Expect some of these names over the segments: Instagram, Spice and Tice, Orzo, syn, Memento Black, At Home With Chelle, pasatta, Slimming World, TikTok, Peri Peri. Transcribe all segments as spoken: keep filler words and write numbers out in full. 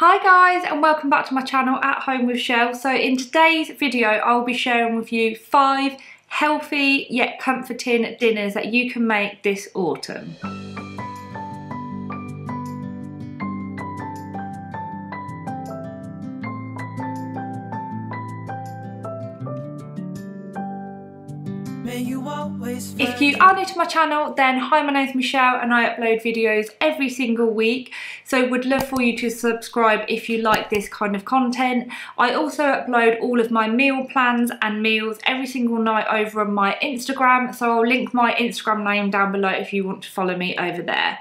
Hi guys and welcome back to my channel At Home With Chelle. So in today's video I'll be sharing with you five healthy yet comforting dinners that you can make this autumn. If you are new to my channel, then hi, my name's Michelle and I upload videos every single week, so would love for you to subscribe if you like this kind of content. I also upload all of my meal plans and meals every single night over on my Instagram, so I'll link my Instagram name down below if you want to follow me over there.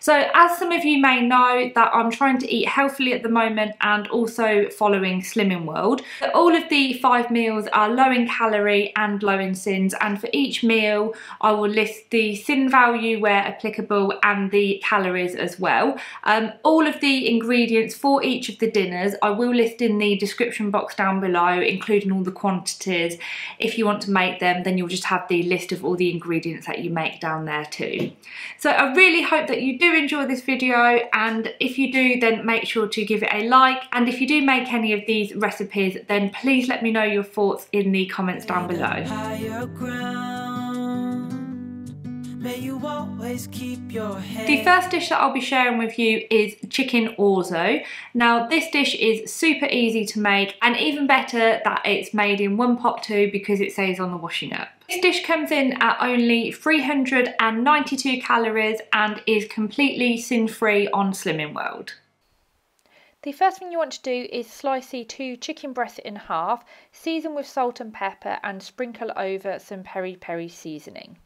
So as some of you may know, that I'm trying to eat healthily at the moment and also following Slimming World. So all of the five meals are low in calorie and low in sins, and for each meal I will list the sin value where applicable and the calories as well. Um, all of the ingredients for each of the dinners I will list in the description box down below, including all the quantities. If you want to make them, then you'll just have the list of all the ingredients that you make down there too. So I really hope that you do enjoy this video, and if you do then make sure to give it a like, and if you do make any of these recipes then please let me know your thoughts in the comments down below. The first dish that I'll be sharing with you is chicken orzo. Now this dish is super easy to make, and even better that it's made in one pot too, because it says on the washing up. This dish comes in at only three hundred ninety-two calories and is completely sin-free on Slimming World. The first thing you want to do is slice the two chicken breasts in half, season with salt and pepper and sprinkle over some peri peri seasoning.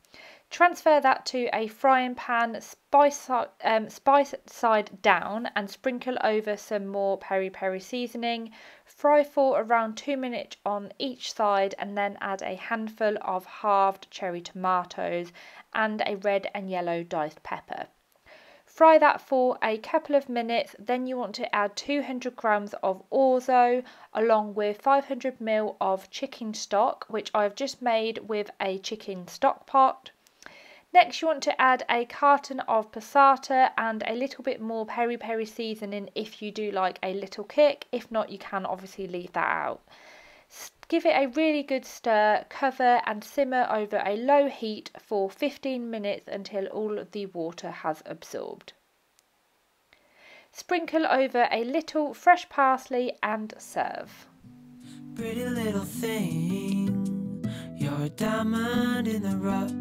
Transfer that to a frying pan, spice, um, spice side down and sprinkle over some more peri peri seasoning. Fry for around two minutes on each side and then add a handful of halved cherry tomatoes and a red and yellow diced pepper. Fry that for a couple of minutes, then you want to add two hundred grams of orzo along with five hundred milliliters of chicken stock, which I've just made with a chicken stock pot. Next you want to add a carton of passata and a little bit more peri peri seasoning if you do like a little kick. If not, you can obviously leave that out. Give it a really good stir, cover and simmer over a low heat for fifteen minutes until all of the water has absorbed. Sprinkle over a little fresh parsley and serve. Pretty little thing, you're a diamond in the rough.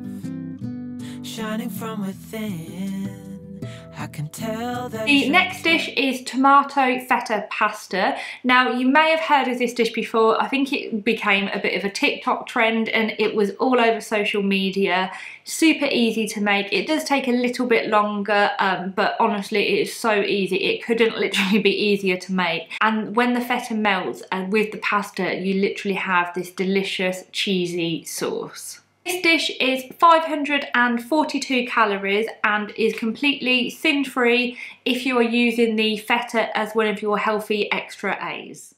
Shining from within, I can tell that. The next dish is tomato feta pasta. Now you may have heard of this dish before. I think it became a bit of a TikTok trend and it was all over social media. Super easy to make. It does take a little bit longer, um, but honestly it is so easy. It couldn't literally be easier to make. And when the feta melts and with the pasta, you literally have this delicious cheesy sauce. This dish is five hundred forty-two calories and is completely sin-free if you are using the feta as one of your healthy extra A's.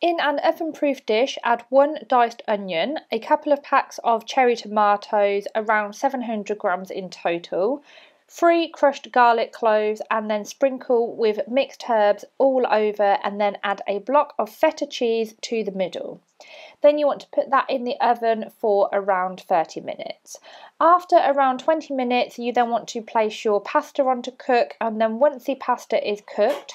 In an oven-proof dish, add one diced onion, a couple of packs of cherry tomatoes, around seven hundred grams in total, three crushed garlic cloves, and then sprinkle with mixed herbs all over, and then add a block of feta cheese to the middle. Then you want to put that in the oven for around thirty minutes. After around twenty minutes, you then want to place your pasta on to cook, and then once the pasta is cooked,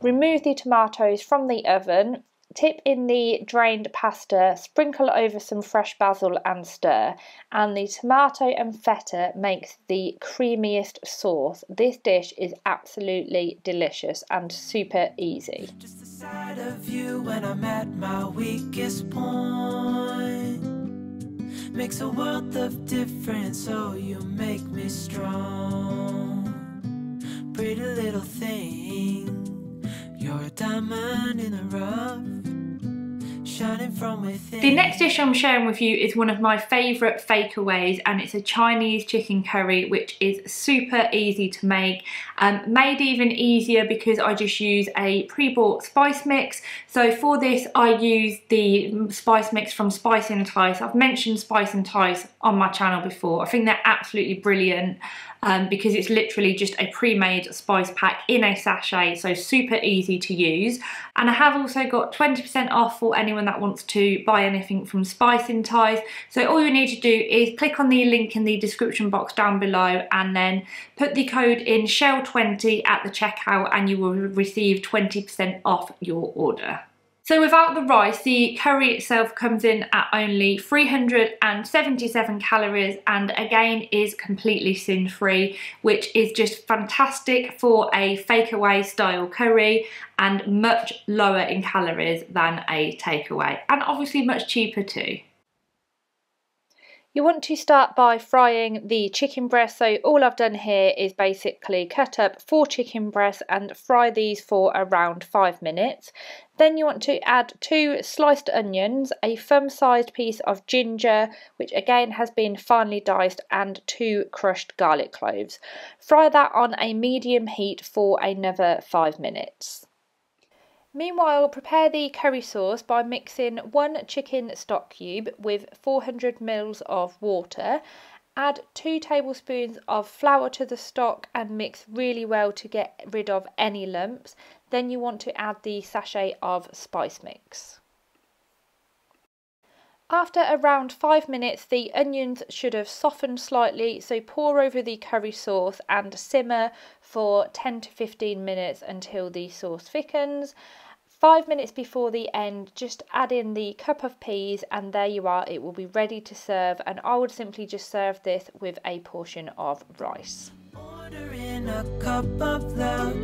remove the tomatoes from the oven, tip in the drained pasta, sprinkle over some fresh basil and stir, and the tomato and feta makes the creamiest sauce. This dish is absolutely delicious and super easy. Just the sight of you when I'm at my weakest point makes a world of difference, so you make me strong. Pretty little thing, you're a diamond in the rough. shining from within. The next dish I'm sharing with you is one of my favourite fakeaways, and it's a Chinese chicken curry, which is super easy to make. Um, made even easier because I just use a pre-bought spice mix. So for this I use the spice mix from Spice and Tice. I've mentioned Spice and Tice on my channel before. I think they're absolutely brilliant um, because it's literally just a pre-made spice pack in a sachet, so super easy to use. And I have also got twenty percent off for anyone that wants to buy anything from Spice and Tice. So all you need to do is click on the link in the description box down below and then put the code in shell twenty at the checkout and you will receive twenty percent off your order. So without the rice, the curry itself comes in at only three hundred seventy-seven calories and again is completely sin-free, which is just fantastic for a fakeaway style curry and much lower in calories than a takeaway, and obviously much cheaper too. You want to start by frying the chicken breast, so all I've done here is basically cut up four chicken breasts and fry these for around five minutes. Then you want to add two sliced onions, a thumb-sized piece of ginger, which again has been finely diced, and two crushed garlic cloves. Fry that on a medium heat for another five minutes. Meanwhile, prepare the curry sauce by mixing one chicken stock cube with four hundred milliliters of water. Add two tablespoons of flour to the stock and mix really well to get rid of any lumps. Then you want to add the sachet of spice mix. After around five minutes, the onions should have softened slightly, so pour over the curry sauce and simmer for ten to fifteen minutes until the sauce thickens. Five minutes before the end, just add in the cup of peas and there you are, it will be ready to serve, and I would simply just serve this with a portion of rice. Order in a cup of love,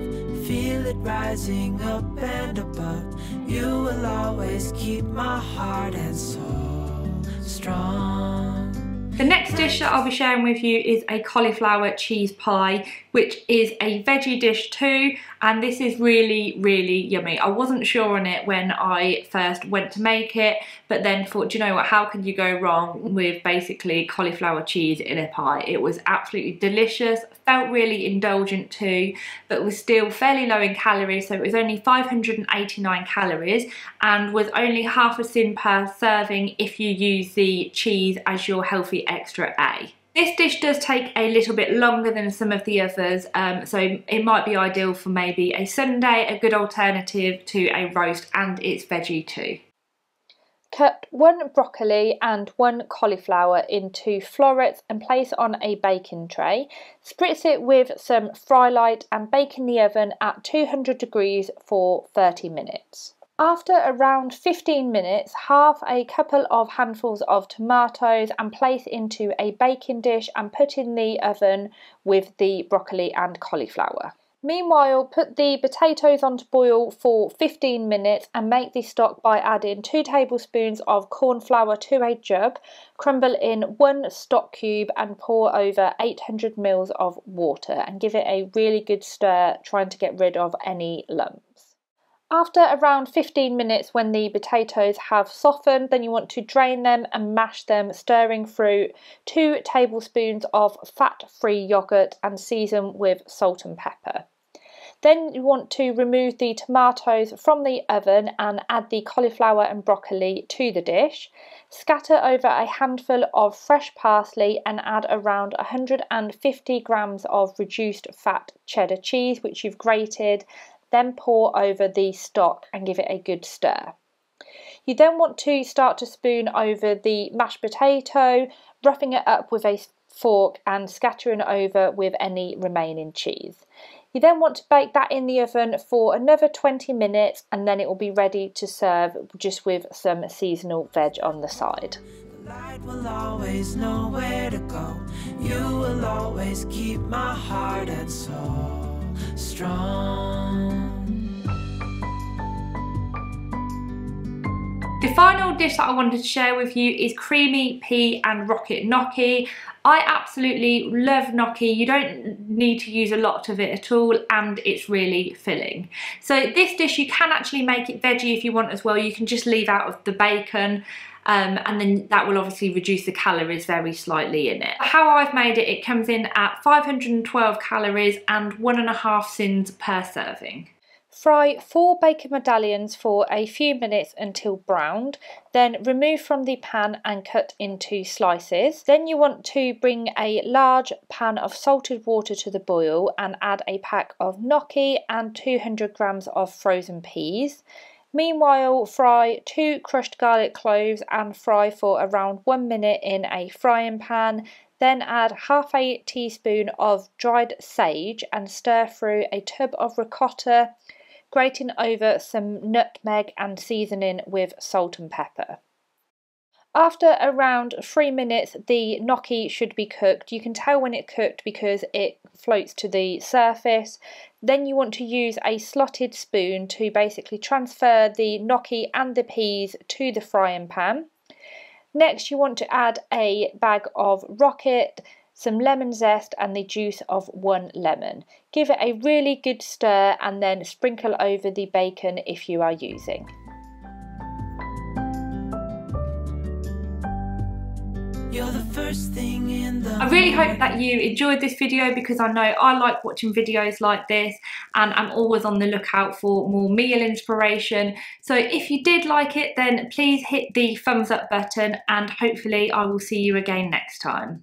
feel it rising up and above. You will always keep my heart and soul strong. The next dish that I'll be sharing with you is a cauliflower cheese pie, which is a veggie dish too, and this is really, really yummy. I wasn't sure on it when I first went to make it, but then thought, do you know what, how could you go wrong with basically cauliflower cheese in a pie? It was absolutely delicious, felt really indulgent too, but was still fairly low in calories, so it was only five hundred eighty-nine calories and was only half a sin per serving if you use the cheese as your healthy extra A. This dish does take a little bit longer than some of the others, um, so it might be ideal for maybe a Sunday, a good alternative to a roast, and it's veggie too. Cut one broccoli and one cauliflower into florets and place on a baking tray. Spritz it with some fry light and bake in the oven at two hundred degrees for thirty minutes. After around fifteen minutes, halve a couple of handfuls of tomatoes and place into a baking dish and put in the oven with the broccoli and cauliflower. Meanwhile, put the potatoes on to boil for fifteen minutes and make the stock by adding two tablespoons of corn flour to a jug, crumble in one stock cube and pour over eight hundred milliliters of water and give it a really good stir, trying to get rid of any lumps. After around fifteen minutes, when the potatoes have softened, then you want to drain them and mash them, stirring through two tablespoons of fat-free yogurt and season with salt and pepper. Then you want to remove the tomatoes from the oven and add the cauliflower and broccoli to the dish. Scatter over a handful of fresh parsley and add around one hundred fifty grams of reduced fat cheddar cheese, which you've grated. Then pour over the stock and give it a good stir. You then want to start to spoon over the mashed potato, roughing it up with a fork and scattering over with any remaining cheese. You then want to bake that in the oven for another twenty minutes and then it will be ready to serve, just with some seasonal veg on the side. The light will always know where to go. You will always keep my heart and soul strong. The final dish that I wanted to share with you is creamy pea and rocket gnocchi. I absolutely love gnocchi. You don't need to use a lot of it at all, and it's really filling. So this dish, you can actually make it veggie if you want as well. You can just leave out of the bacon, Um, and then that will obviously reduce the calories very slightly in it. How I've made it, it comes in at five hundred and twelve calories and one and a half sins per serving. Fry four bacon medallions for a few minutes until browned, then remove from the pan and cut into slices. Then you want to bring a large pan of salted water to the boil and add a pack of gnocchi and two hundred grams of frozen peas. Meanwhile, fry two crushed garlic cloves and fry for around one minute in a frying pan. Then add half a teaspoon of dried sage and stir through a tub of ricotta, grating over some nutmeg and seasoning with salt and pepper. After around three minutes, the gnocchi should be cooked. You can tell when it's cooked because it floats to the surface. Then you want to use a slotted spoon to basically transfer the gnocchi and the peas to the frying pan. Next, you want to add a bag of rocket, some lemon zest and the juice of one lemon. Give it a really good stir and then sprinkle over the bacon if you are using. You're the first thing in the I really hope that you enjoyed this video, because I know I like watching videos like this and I'm always on the lookout for more meal inspiration. So if you did like it, then please hit the thumbs up button, and hopefully I will see you again next time.